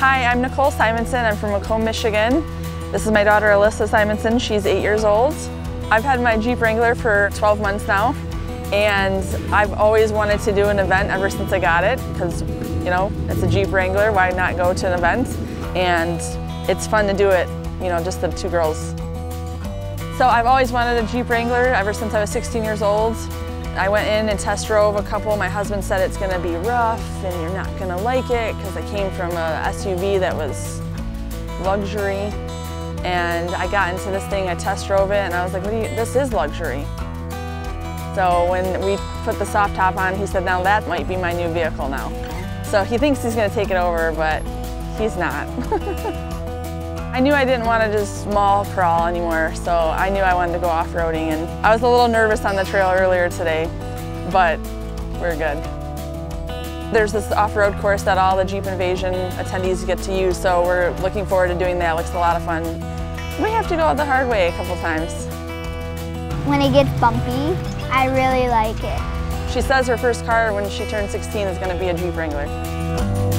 Hi, I'm Nicole Simonson. I'm from Macomb, Michigan. This is my daughter, Alyssa Simonson. She's 8 years old. I've had my Jeep Wrangler for 12 months now, and I've always wanted to do an event ever since I got it, because, you know, it's a Jeep Wrangler, why not go to an event? And it's fun to do it, you know, just the two girls. So I've always wanted a Jeep Wrangler ever since I was 16 years old. I went in and test drove a couple. My husband said it's gonna be rough and you're not gonna like it, because I came from a SUV that was luxury. And I got into this thing, I test drove it, and I was like, this is luxury. So when we put the soft top on, he said, now that might be my new vehicle now. So he thinks he's gonna take it over, but he's not. I knew I didn't want to just mall crawl anymore, so I knew I wanted to go off-roading, and I was a little nervous on the trail earlier today, but we're good. There's this off-road course that all the Jeep Invasion attendees get to use, so we're looking forward to doing that. It looks a lot of fun. We have to go out the hard way a couple times. When it gets bumpy, I really like it. She says her first car when she turns 16 is going to be a Jeep Wrangler.